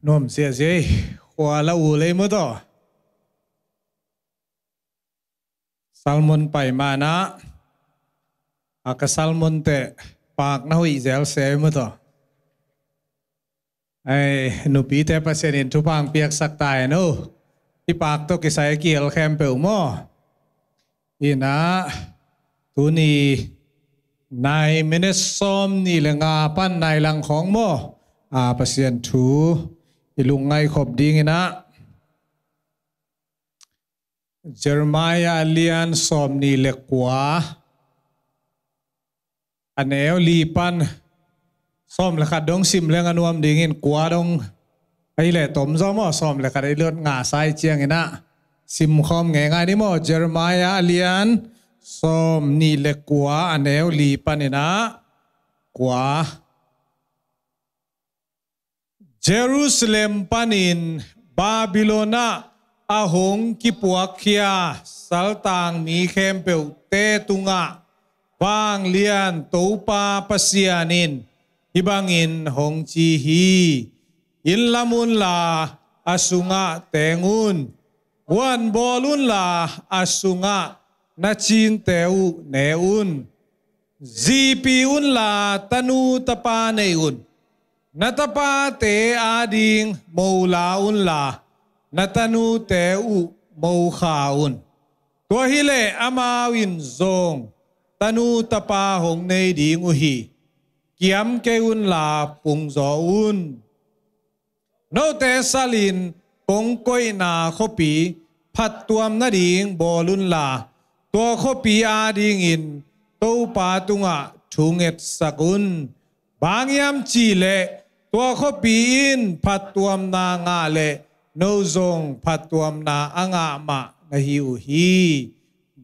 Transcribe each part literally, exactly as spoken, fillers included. nom sia sia kuala ulai muto salmon pai mana aka salmon te pak nahui zel se muto ai nupi te pasenin tupang piak saktai no i pak to kisai kiel kempeu mo ina tuni nai menesom ni lenga pan nai lang khong mo a pasien thu ilungai khop dingina Jeremiah lian som ni lekwa aneo lipan som lekhat dong sim lenga nuam dingin kwa dong ai le tom zo mo som lekhat ai lot nga sai chiang ina sim khom nge ngai ni mo Jeremiah lian som ni le kwa aneo li panena kwa Jerusalem panin Babilona ahong kipuakia saltang mi kempeu te tunga bang lian topa pasianin ibangin hong chihi inlamun la asunga tengun wan bolun la asunga Nacin teu neun zipiun la tanu tapa neun natapa te ading maulaun la natanu teu mauhaun tohile amawin zong tanu tapa hong nei ding uhi kiam keun la pungzoun no te salin pongkoi na khopi phat tuam na ding bolun la Tua kopi adingin tau patunga chunget sakun bangyam chile tua kopi in patuam na ngale nozong patuam na angama nahiuhi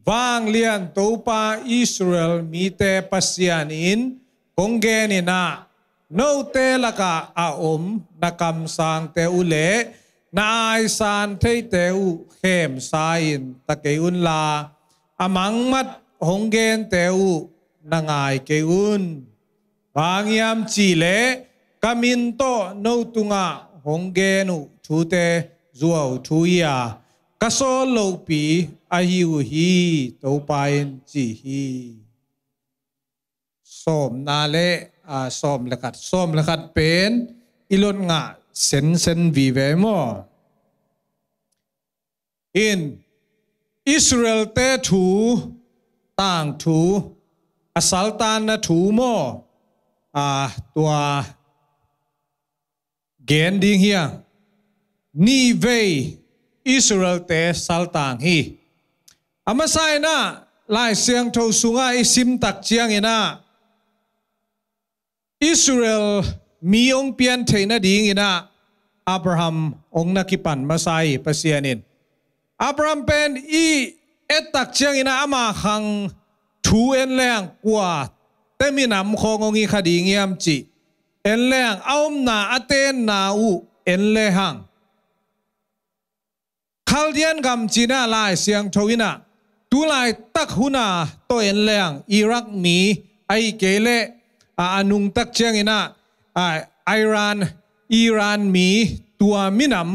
bang lian tau pa Israel mite pasianin konggenina no te laka aom nakam sang te ule naai san te teu hem sain takeun la Amang mat honggen teu nangai keun bangyam chile kaminto no tunga honggenu chute zuau thuya kasol lopi ahiuhi topain chihi som nale a som lekat som lekat pen ilon nga sen sen vivemo in Israel te thu tang thu asal tan na thu mo a tua gen ding hia ni vei Israel te sal tang hi amasai na lai siang tho sunga isim tak chiang ina Israel miong pian theina ding ina Abraham ong nakipan masai pasianin Abraham pen i etak chiang ina ama hang thu en leng kwa teminam khongongi khadi ngiam chi en leng aum na aten na u en le hang Chaldean gam china lai siang thoina tu lai tak huna to en leng Iraq mi ai kele a anung tak chiang ina a Iran Iran mi tua minam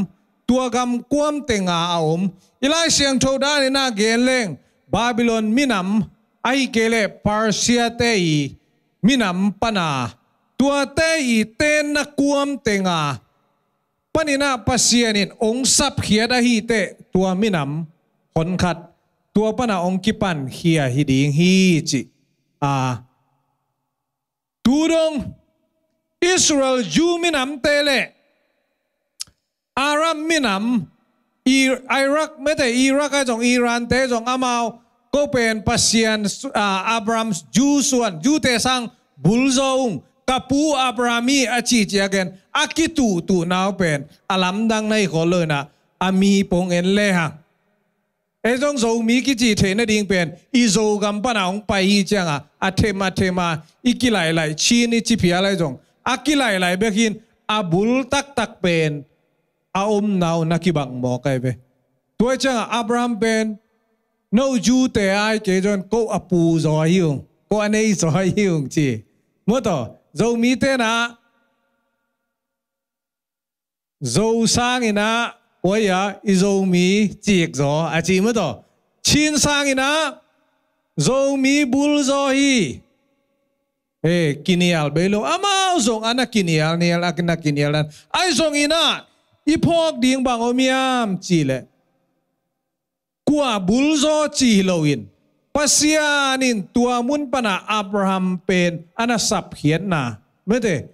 tua gam kuam tenga aum Ilai siang thoda na geleng Babylon minam ai kele Persia tei minam pana tua tei ten na kuam tenga panina pasianin ong sap khia dahi te tua minam hon khat tua pana ong kipan khia hiding hi chi a turong Israel ju minam tele Aram minam Iraq mete Iraq jong Iran te jong amau ko pen pasien Abraham Jew suan Jew te sang bulzong kapu Abrahami achi chiagen akitu tu nau pen alam dang nai ko le na ami pong en le ha e jong zo mi ki chi the na ding pen i zo gam pana ong pai hi changa athema thema ikilai lai chi ni chi phia lai jong akilai lai bekin abul tak tak pen Aum nau nakibang mo kai be tuai chang Abraham ben no ju te ai ke jon ko apu zo hiung ko anei zo hiung chi mo to zo mi te na Zau sang ina waya izau mi cik zo aci mato. Chin sang ina zau mi bul zo hi. Eh kinial belo amau zong anak kinial nial akna kinialan. Ai zong ina ipok ding bang omiam cile. Kua bul zo cilawin. Pasianin tuamun pana Abraham pen anasap hien na. Mete.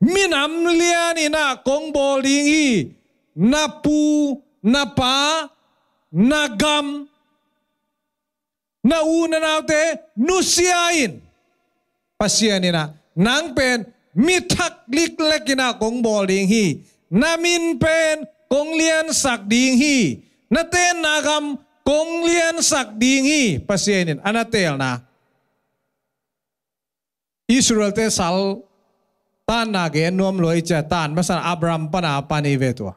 Minam lianina kong bolingi napu napa nagam nauna naute nusiain pasianina nang pen mitak liklekina kong bolingi namin pen kong lian sakdingi naten nagam kong lian sakdingi pasianin anatel na Israel te sal tan nage nuam loi cha tan masan Abraham pana pani vetua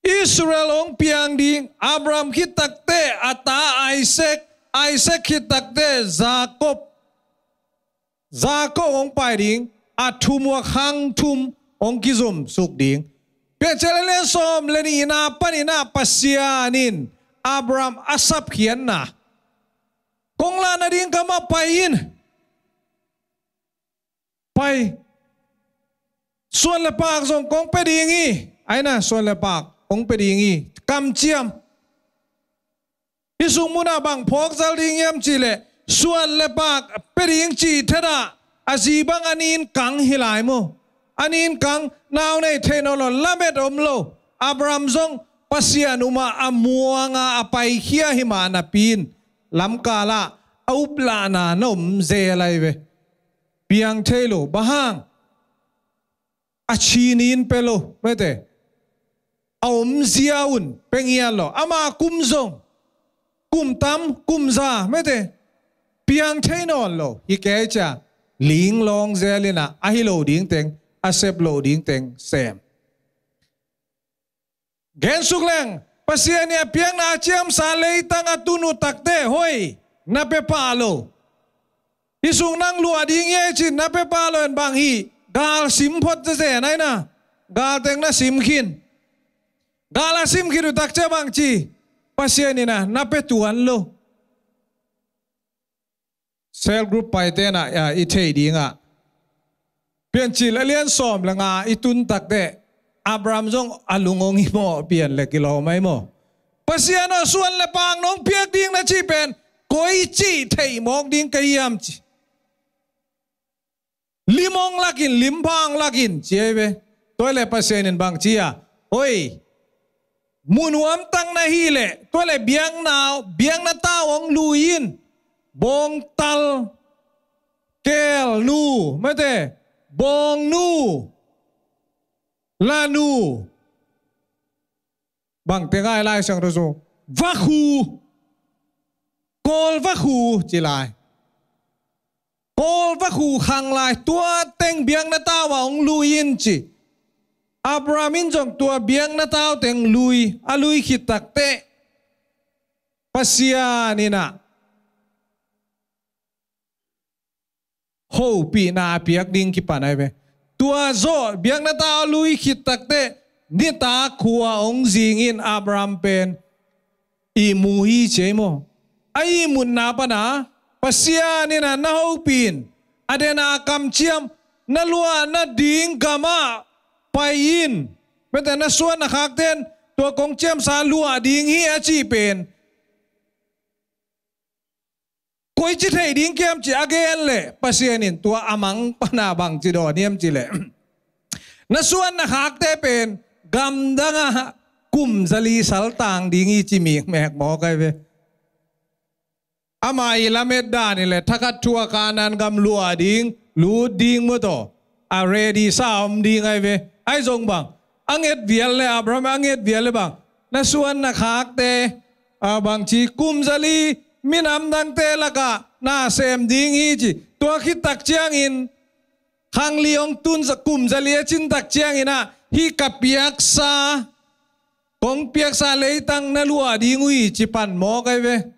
Israel ong piang ding Abraham kitakte ata Isaac Isaac kitakte Jacob Jacob ong pai ding atumwa khang tum ong kizum suk ding pechelele som leni na pani na pasianin Abraham asap khian na kong lana ding kama pain Pai, suan lepak song kong pedingi, aina suan lepak kong pedingi, kam ciam, isung muna bang pok salingiam cile, suan lepak peding ci tera, asibang anin kang hilaimu, anin kang naune tenolo lamet omlo, Abraham song pasianuma amuanga apai kia himana pin, lamkala auplana nom zelaiwe. Biang telo bahang achinin pelo mete aum ziaun pengialo ama kumzong kumtam kumza mete biang tainon lo ikecha ling long zelina ahilo ding teng asep lo ding teng sem gensukleng pasiania piang na achiam salei tangatunu takte hoi napepalo Isung nang lua ding ye chin na pe pa loen bang hi gal sim phot je nai na gal teng na sim khin gal sim khiru tak che bang chi pasiani na na pe tuan lo cell group pai te na ya i thei dinga pian chi alian som langa itun tak de Abraham jong alungong hi mo pian le kilo mai mo pasiano suan le pang nong piak ding na chi pen koi chi thei mong ding kayam chi Limong lakin, limpang lakin, ciewe. Tuale pasenin bang cia. Oi, munuam tang na hile. Tuale biang na, biang na tawang luin. Bong tal, kel nu, mete. Bong nu, lanu. Bang tengah elai sang roso. Vaku, kol vaku cilai. Paul vaku hang lai tua teng biang na tawa ong luin chi. Abrahamin jong tua biang na tawa teng lui alui kitak te. Pasianina. Ho pi na piak ding kipanai be. Tua zo biang na tawa lui kitak te. Nita kua ong zingin Abraham pen. Imuhi cemo. Ai mun na pa na. Pasianina na hopin, adena akam ciam, na lua na ding gama payin, bete na suan na kakten, tua kong ciam sa lua ding hi acipen. Koi citei ding kiam ci agen le, pasianin tua amang panabang cidoniam cile. Na suan na kaktepen, gamdanga kum zali saltang dingi cimik mek mo kaiwe. Ama ilamet dani le takat tua kanan gam lua ding lu ding moto already saum ding aiwe ai zong bang anget vial le Abraham anget vial le bang na suan na khakte abang chi kum zali minam dang te laka na sem ding hi chi tua khit tak chiang in khang liong tun sa kum zali chin tak chiang ina hi kapiak sa kong piak sa leitang na lua ding ui chi pan mo kaiwe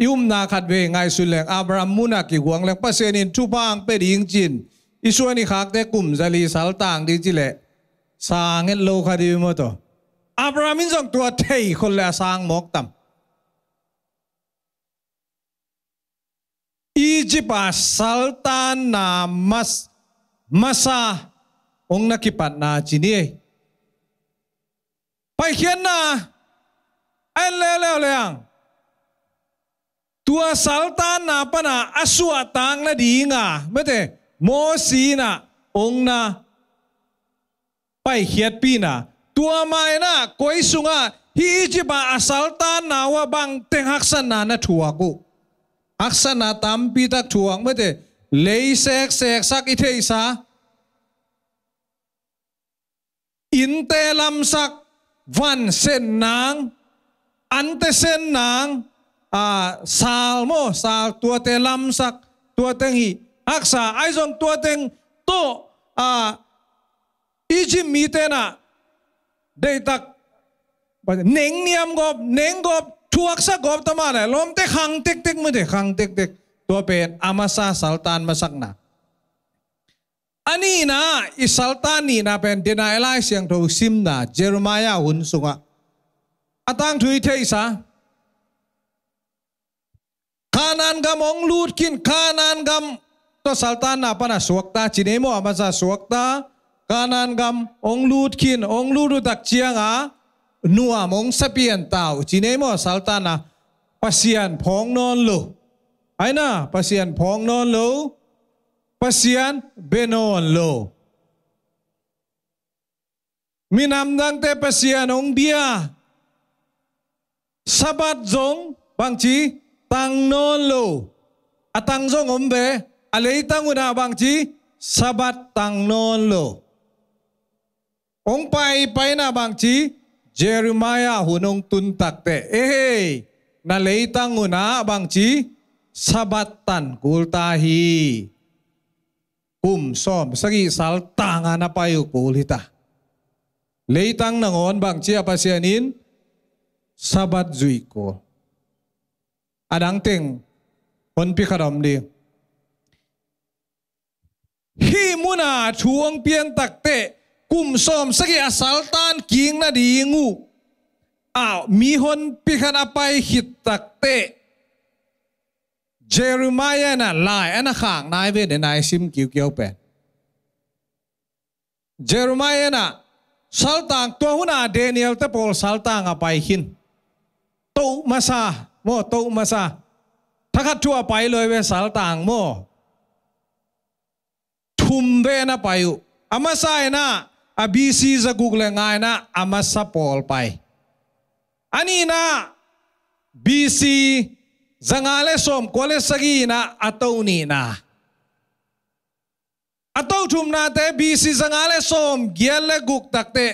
Ium na khat ve ngai su leng Abraham muna ki huang leng pasenin tu bang pe ding chin Isu ini khakte kum jali sal tang di jile sanget lo khadi moto. Abraham injong tua tei khole sang mok tam. Ijipa saltan na mas masa ong nakipat na jini. Pai kian na en lele leang. Tua saltan na pana asua tang na diinga bete. Mosi na ong na pai hiat pina tua mai na koi sunga hi jiba asaltan na wabang tenghaksan na na tuaku aksan na tampi tak tuang bete lei sek sek sak ite isa inte lam sak van sen nang ante sen nang a salmo sak tua te lam sak tua tenghi aksa aizong tuateng to a ijim mitena deitak neng niam gob neng gob tuaksa gob tamana lom te khang tek tek mede khang tek tek tua pen amasa saltan masakna anina isaltani na pen dena elais yang do simna Jeremiah hun sunga atang thui theisa kanan gam ong lut kin kanan gam to saltan apa na suakta cinemo amasa suakta kanan gam ong lut kin ong lut tak cianga nuam ong sapien tau cinemo saltan na pasian phong non lo aina pasian phong non lo pasian benon lo minamdang te pasian ong dia sabat zong bangci tang non lo atang zong ombe alai tanguna bangci sabat tang non lo. Ong pai pai na bangci Jeremiah hunong tuntak te. Ehei na lei tanguna bangci sabat tan kultahi. Kum som sagi sal tanga na payu kulita. Lei tang nangon bangci apa sianin sabat zuiko. Adang ting on pikaram di. Hi muna chuang pian takte kum som sagi asaltan king na dingu aw mihon pikan apai hit takte Jeremiah na lai ana khang nai ve nai sim kiu kiu pen Jeremiah na saltang to huna Daniel te pol saltang apai hin to masa mo to masa thakat tu apai loi ve saltang mo kumbe na payu amasai na abisi za google ngai na amasa pol pai anina bc zangale som kole sagi na atoni na atau thumna te bc zangale som giale guk takte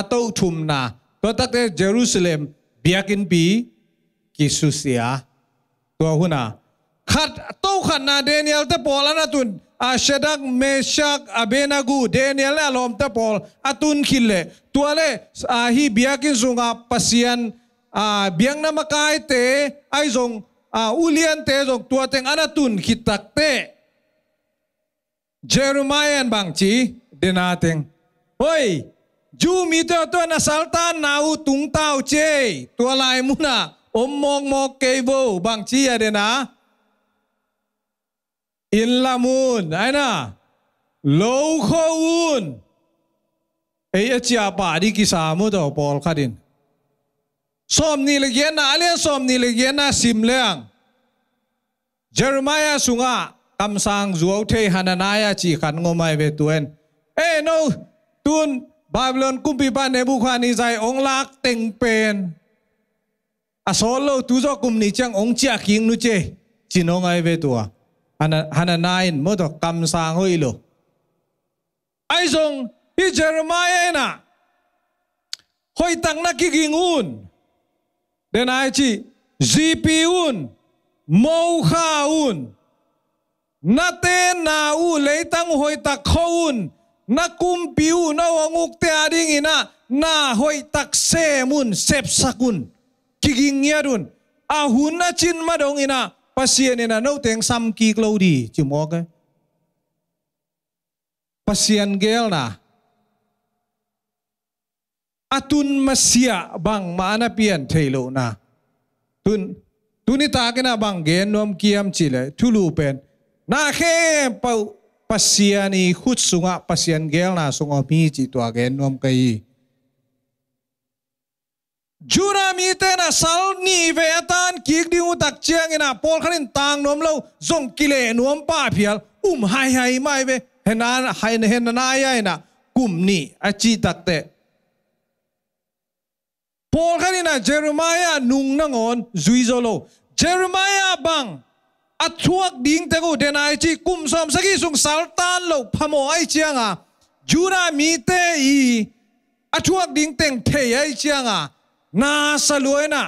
atau thumna to takte Jerusalem biakin pi kisusia to huna khat to khana Daniel te polana tun Ashadak Meshak Abenagu Daniel alom tapol atun khille tuale ahi biakin sunga pasian a biang na makai te aizong a ulian te jong tuateng anatun khitakte Jeremiah bangchi denateng hoi ju mi to to na saltan nau tung tau che tualai muna ommong mok kebo bangchi adena in lamun aina low khoun ei chia pa di kisamu to pol khadin som ni legena ale som ni legena simleang Jeremiah sunga kamsang zuau the hananaya chi khan ngomai ve tuen eh no tun Babylon kumpi pa Nebukadnezar ong lak teng pen asolo tuzo kumni chang ong chia king nu che chinongai ve tua Hananain moto kamsang hoilo. Aizong hi Jeremiah na hoi tang nakikingun den aichi zipiun mauhaun natena u leitang hoi tak khoun nakumpiu nawanguk te adingina na hoi tak semun sepsakun kikingyarun ahuna chin madongina pasien ina no teng sam ki klodi chimoke pasien gelna. Atun masia bang mana pian thailo na. Tun tuni ta kena bang genom kiam chile thulu pen. Na khe pau pasiani khut sunga pasien gelna sunga mi chi to genom kai. Jura mitena salni vetan kik diu tak chiang ina pol kharin tang nom lo zong kile nom pa phial um hai hai mai ve henan hai ne henana ya ina kumni achi takte. Paul kanina Jeremiah nung nangon zuizolo Jeremiah bang athuak ding tegu denai chi kum som sagi sung saltan lo phamo ai chianga jura mi te i athuak ding teng thei ai chianga na saluena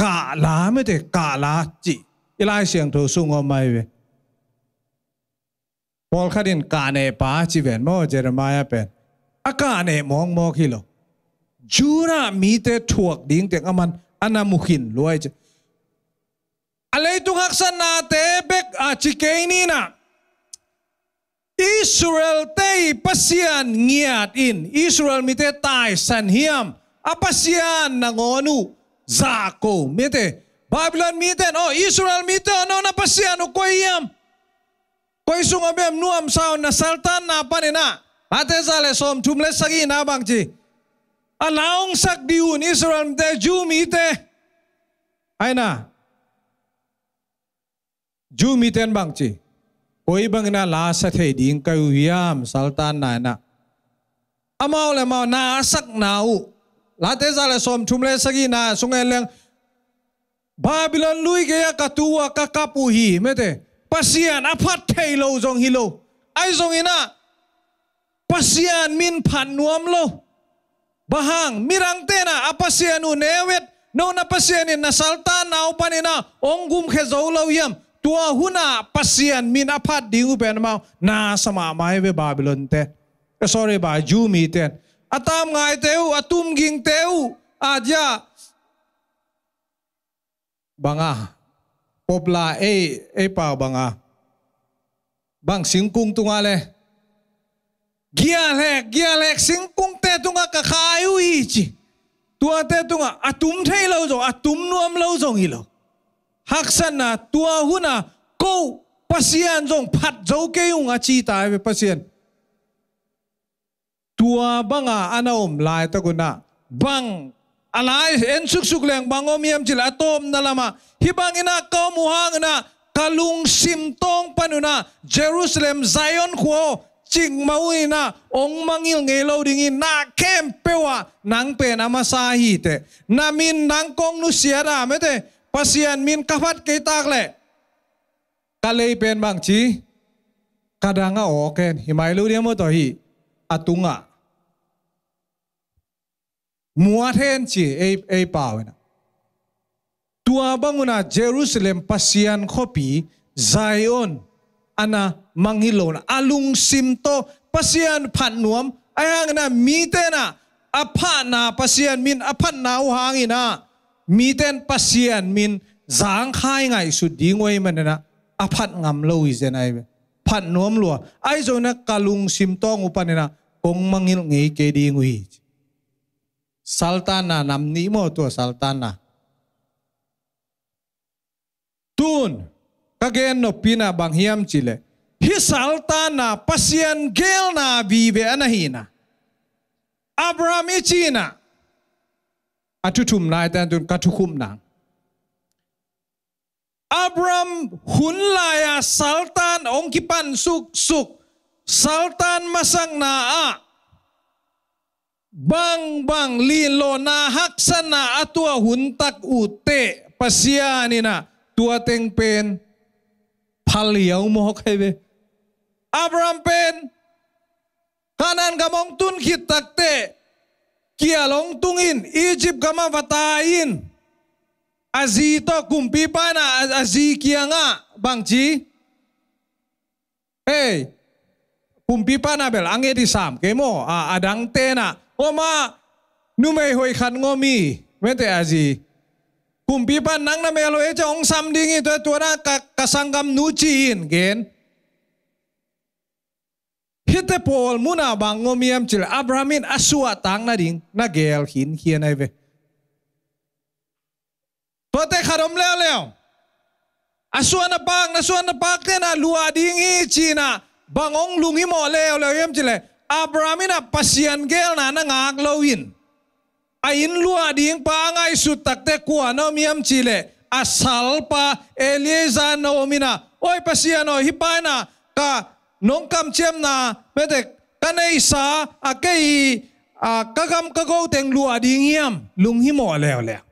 ka la me de ka la chi ilai siang tho sung omai we Paul kanin ka ne pa chi ven mo Jeremiah pen akane mong mo khilo jura mite thuak ding teng aman anamuhin luai je alai tu haksan na tebek achikeini na Israel tei pasian ngiat in Israel mite tai sanhiam apa sian nangonu zako mite Babylon mite no Israel mite no na pasian ukoyam koi sungabem nuam saun na saltan na panena atezale som tumle sagi na bangji alaung sak diun Israel mite jumite aina jumiten bangci koi bangna la sathe ding kayu yam saltan na na amau le mau na sak nau la teza le som thumle sagi na sungeleng Babylon lui geya katua kakapuhi mete pasian aphat thailo jong hilo ai jong ina pasian min phan nuam lo bahang mirang tena apa sianu newet no na pasian in na saltan na upanina ongum khezau lo yam tua huna pasian min aphat dingu ben mau na sama mai we Babylon te sorry ba jumi ten atam ngai teu atum ging teu aja banga popla e e pa banga bang singkung tungale Gialek, gialek, singkung te tunga kakayu ichi. Tua te tunga atum thei lo zong, atum nuam lo zong hilo. Haksana tua huna kau pasian zong pat zau keung aci tai we pasian. Tua banga anaom lai takuna bang alai en suk suk leng bangom yam jil atom nalama hibangina kau muhangna kalung simtong panuna Jerusalem Zion kuo. Cing mau ina ong mangil ngelo dingin na kempewa nang pe nama sahite namin nang kong nusiara mete pasian min kapat ketak le kalei pen bang ci kadanga oken himailu dia mo tohi atunga muaten ci ei ei pawena tua banguna Jerusalem pasian kopi Zion ana mangilona alung simto pasian phanuam ayangna mitena aphana pasian min aphanna uhangina miten pasian min zang khai ngai sudingoi manena aphat ngam loi jenai phanuam lua aizona kalung simtong upanena kong mangil ngei ke dingui saltana namni mo to saltana tun kagen no pina bang hiam chile hi saltana pasien gelna vive anahina Abraham ichina atutum nai tan tun katukum nang Abraham hunlaya saltan ongkipan suk suk saltan masang naa bang bang lilo na haksana atua huntak ute pasianina tua teng pen Paliau mohok hebe Abraham pen kanan gamong tun kitak te kialong tungin Egypt gama vatain azito kumpi pana azikia nga bangji hey kumpi pana bel ange di sam kemo adang tena oma numei hoi khan ngomi mete azi kumpi pan nang na melo eja ong sam dingi to tuana kasanggam nuciin gen Hite Paul muna bang ngomiam cil Abrahamin asua tang nading nagel hin hian aive. Pote karom leo leo. Asua na pang nasua na pakte na lua dingi China bangong lungi mo leo leo yam cile Abrahamin na pasian gel na nangak lawin. Ain lua ding pangai sutakte kuano miam cile asal pa Elieza naomina. Oi pasian oi hipana ka nong kam chem na bedek kanai sa akei kagam kagau teng lua dingiam lung himo leo leo.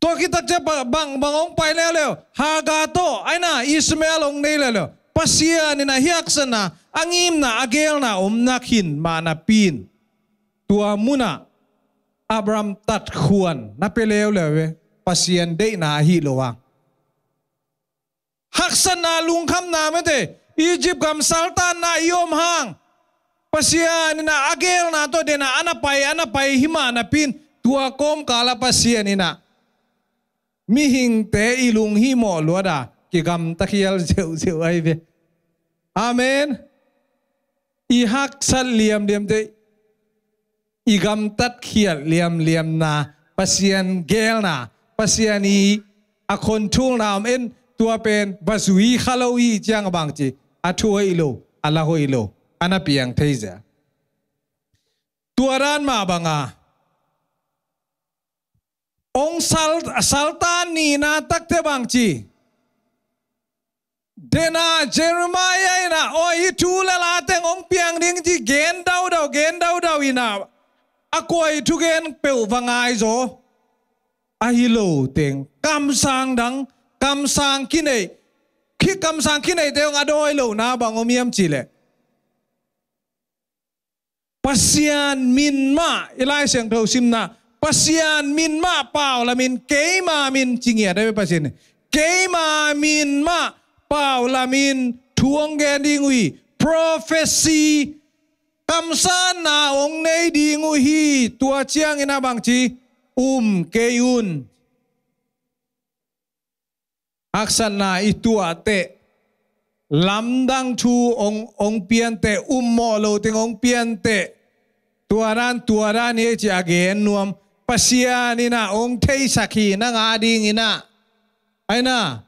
To kita cep bang bangong pai leo leo hagato aina Ismael ong nei leo pasian ina hiaksan na angim na agel na omnakin manapin tua muna Abram tat khuan na peleo leo pasian dei na hi loang. Haksana lungkam na mete Egypt kam saltan na iom hang pasian ina agel na to dena anapai anapai hima na pin tua kom kala pasian ina mihing te ilung himo luada kigam takial zeu zeu aibe amen i haksal liam diam te igam tat khial liam liam na pasian gel na pasian i akon thung na amen tua pen basui khalawi jang bangchi athuai lo alahoi lo anapiang theiza tuaran ma banga ong sal saltani na takte bangchi dena Jeremiah ina oi tulala teng ong piang ding ji gen dau dau gen dau dau ina akoi tu gen peu vangai zo ahilo teng kam sang dang Kam sang kini, ki kam sang kini teo ngadoi lo na bangomiam Chile. Pasian min ma ilai siang tau simna. Pasian min ma pau la min keima min cingia dawe pasien. Keima min ma pau la min tuong gendingui profesi kamsana ong nei dinguhi tua ciang ina bangci um keun. Aksana itu ate lamdang chu ong ong piante ummo lo ting ong piante tuaran tuaran ye ci agen nuam pasiani na ong thei sakhi na ngading ina aina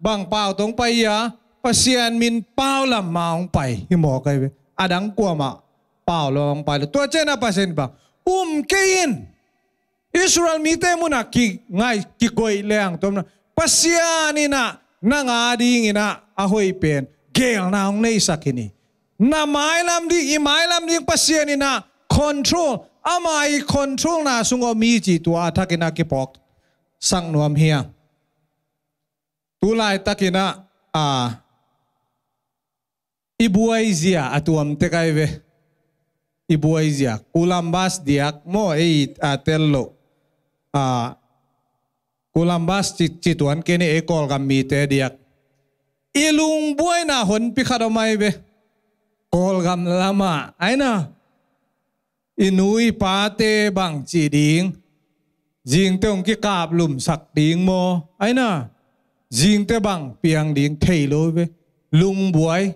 bang pau tong pai ya pasian min pau lam maung pai himo kai adang kuama pau long pai tua chena pasen ba um kein Israel mite munaki ngai kikoi leang tom pasian ina nangading ina ahoy pen gel na ong naisak ini na mailam di imailam di pasian ina control amai control na sungo miji tua takina kipok sang nuam hia tulai takina a ibuaizia atuam tekaive ibuaizia kulambas diak mo ei atello a Kulambas cituan kini ekol kami te diak. Ilung buai na hon pikadamai be. Kol kam lama. Aina. Inui pate bang ciding. Jing teong kikap lum sak ding mo. Aina. Jing te bang piang ding teilo be. Lung buai.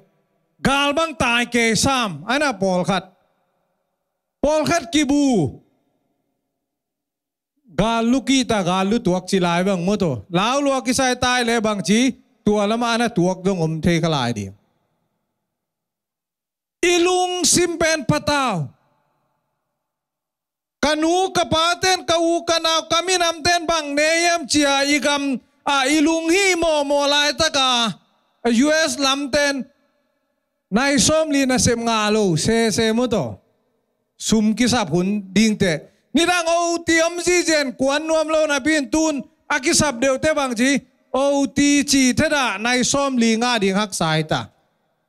Gal bang tai ke sam. Aina polkat. Polkat kibu. Galu kita galu tuak cilai bang moto. Lau luak kisai tai le bang ci tua lama ana tuak dong om tei kalai dia. Ilung simpen patau. Kanu kapaten kau kanau kami namten bang neyam cia igam a ilung hi mo mo lai taka. U S lamten naisom li nasem ngalu se se moto. Sum kisap hun ding te. Nidang o tiam si jen kuan nuam lo na pin tun akisap deu te bang ji o ti ci teda nai som li nga ding hak sai ta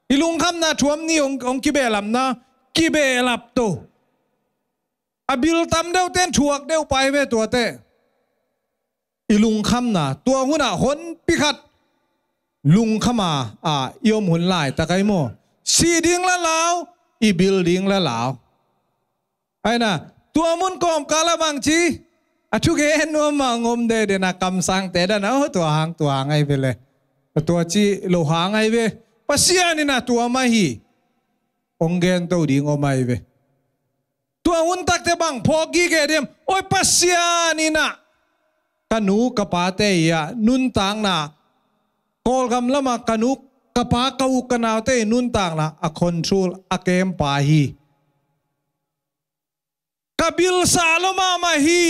ilung kham na thuam ni ong ong kibe lam na kibe lap to abil tam deu ten thuak deu pai ve tua te ilung kham na tua huna hon pikhat lung khama a iom hun lai ta kai mo si ding la lao i building la lao aina Tua mun kom kala bang ci, acu ke nuam mangom de de na kam sang te dan oh tua hang tua ngai bele, tua ci lo hang ngai be, pasianin na tua mahi. Onggen tau di ngomai be. Tua untak te bang pogi ke dem. Oi pasianin na. Kanu kapate ya nuntang na. Kol kam lama kanu kapakau kanau te nuntang na. A control akem pahi. Kabil saloma mahi.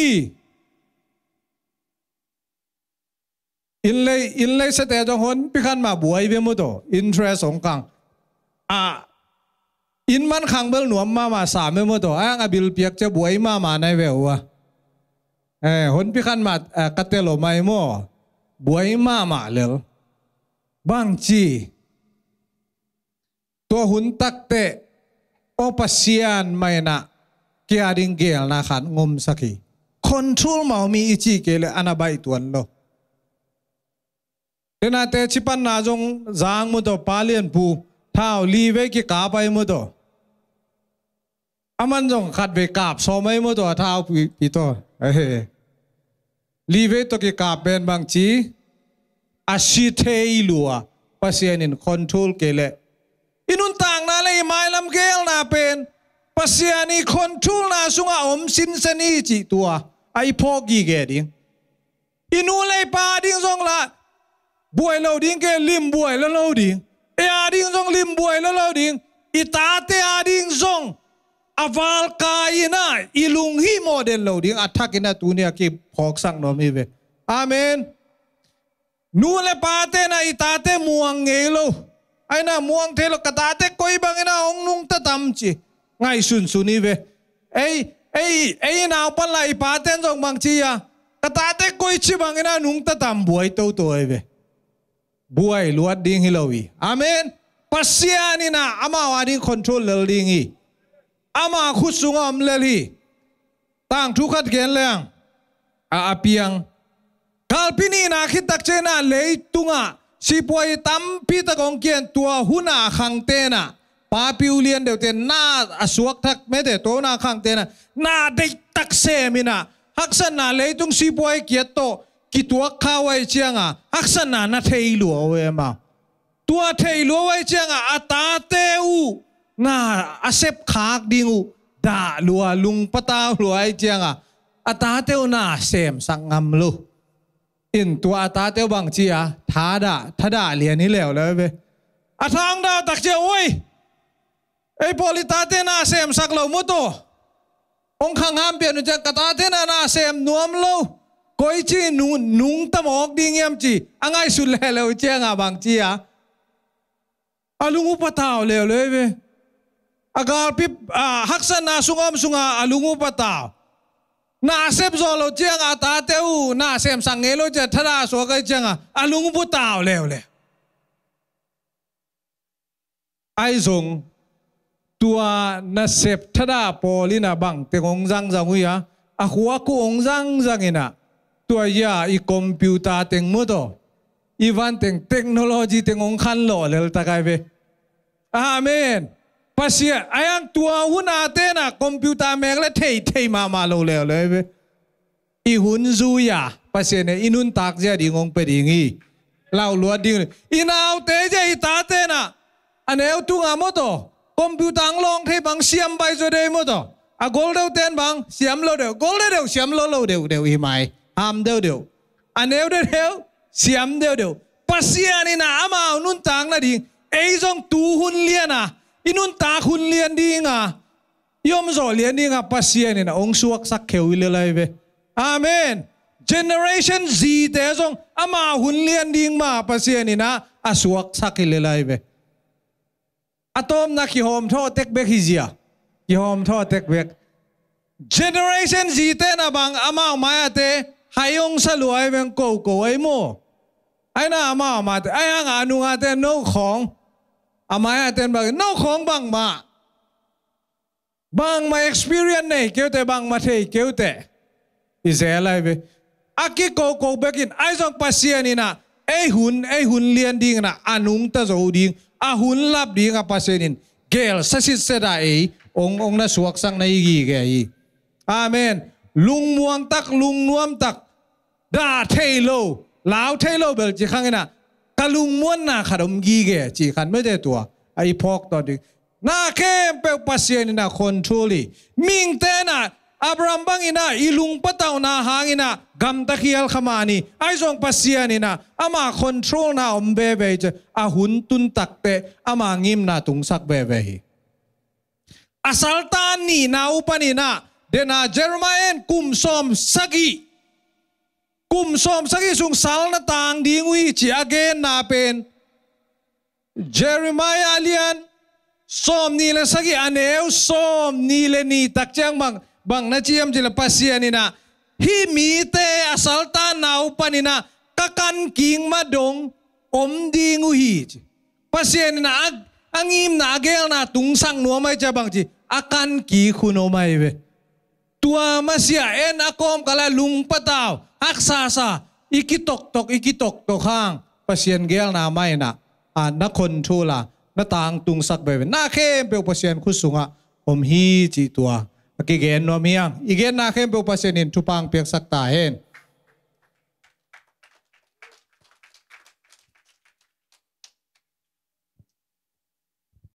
Inlay inlay sa tayong hon pikan mabuhay mo to interest ang kang ah in man kang bel nuam mama sa mo to ang abil piak sa buhay mama na iwewa eh hon pikan mat katelo may mo buhay mama lel bangci to hun takte o pasyan may na kaya ding gel na kan ngom saki control mao mi ichi kele anabay tuan lo. Kena te cipan najong zang muto palian pu tau liwe ki kapai muto aman jong kat be kap somai muto tau pito liwe to ki kapen bang ci asitei lua pasienin control kele inun tang na le mai lam gel na pen pasiani control na sunga om sin seni ci tua ai pogi geding inulai pa ding jong la buai lau ding ke lim buai lau ding e ading zong lim buai lau ding itate ading zong aval kaina ilung hi model lau ding atakina tunia ki phok sang nom hi ve amen nu le pate na itate muang ngelo aina muang thelo katate koi bangena ong nung ta tamchi ngai sun suni ve ei ei ei na palai paten zong bangchia katate koi chi bangena nung ta tam buai to to ve buai luat ding hilawi. Amen. Pasiani na ama wading control lel dingi. Ama khusungom leli. Tang tukat gen leang. Aapiang. Kalpini na kitak cena lei tunga. Sipuai tampi takong kien tua huna khang tena. Papi ulian deuten na asuak tak mede to na khang tena. Na dei tak semina. Haksan na lei tung sipuai kieto. Kitua kawai cianga aksana na theilu awema tua theilu wai cianga atateu na asep khak dingu da lua lung pataw luai cianga atateu na sem sangam lu in tua atateu bang cia thada thada liani lew le be athang da tak cia oi ei politate na sem saklo muto ong khang ham pianu cia katate na na sem nuam lu koi chi nu nung tamok ding yam chi angai sul le le chianga bang chi a alungu pataw le le ve agal pip haksan na sungam sunga alungu pataw na sep zolo chianga ta teu na sem sangelo cha thara so kai chianga alungu pataw le le ai zong tua na sep thara polina bang tengong jang janguya ahua ku ong jang jangena tua ya i komputer teng moto ivan teng teknologi teng ong khan lo lel takai be amen pasia ayang tua huna tena komputer megle thei thei ma ma lo le le be i hun zu ya pasia ne inun tak ja ding ong pe ding i lau lua ding inau te ja i ta tena aneu tunga moto komputer long thei bang siam bai zo de moto a gol deu ten bang siam lo deu gol deu siam lo lo deu deu i mai am deu deu aneu deu deu siam deu deu pasiani na ama nuntang na ding ei jong tu hun liana inun ta hun lian dinga yom zo lian dinga pasiani na ong suak sak kheu le lai ve amen generation z te jong ama hun lian ding ma pasiani na asuak sak le lai ve atom na ki hom tho tek bek hi zia ki hom tho tek bek generation Z te na bang ama maya te hayong saluai bang ko ko ay mo ay na ama mate ay ang anu nga te no kong ama te bang no kong bang ma bang ma experience ne keu te bang ma te keu te iselai be aki ko ko bekin ay song pasiani na ay hun ay hun lian ding na anung ta zo ding a hun lap ding a pasienin gel sasit seda ay ong ong na suak sang na igi ke i amen lung muang tak lung nuam tak da thei lo lao thei lo bel chi khang na ถ้าลุงม้วนหน้าขนมกีแก่จีขันไม่ได้ตัวไอ้พอกตอนนี้น่าแค่เปลวปัสเซียนี่นะคนทุลีมิงเตน่ะอับรามบังอินะอีลุงปะเต่านาหางอินะกัมตะเคียลขมานีไอ้ส่งปัสเซียนี่นะอามาคอนโทรลน่าอมเบเบจอาหุนตุนตักเตอามางิมน่าตุงสักเบเบฮีอาศัลตานีน่าอุปนินะเดน่าเจอร์มาเอนคุมซอมสักีคุมซอมสักีสุงสัลน่าต่างดิ้งวิจิอาเกนน่าเป็นเจอร์มาอาเลียนส้มนี่เลยสักอย่างเนี่ยส้มนี่เลยนี่ตักเชียงบังบังนะเชียมจิลปัสเซียนี่นะฮิมีเตอสัลตานาอุปนี่นะกักันกิงมาดงอมดีงูฮีจปัสเซียนี่นะอังอิมนะเกลนะตุงสังนัวไม่จะบังจีอาการกีคุณอไม่เวตัวมาเสียเอ็นอากอมกะละลุงปะตาวอักษาซาอีกิตกตกอีกิตกตกข้างปัสเซียนเกลนะไม่นะอ่านนักคนทูละน่าต่างตุงสักเบนน่าเข้มเปลวปัสเซียนคุสุงะอมฮีจีตัวเกเกนนอมียงอีเกนน่าเข้มเปลวปัสเซียนินทุปังเปียกสักตาเห็น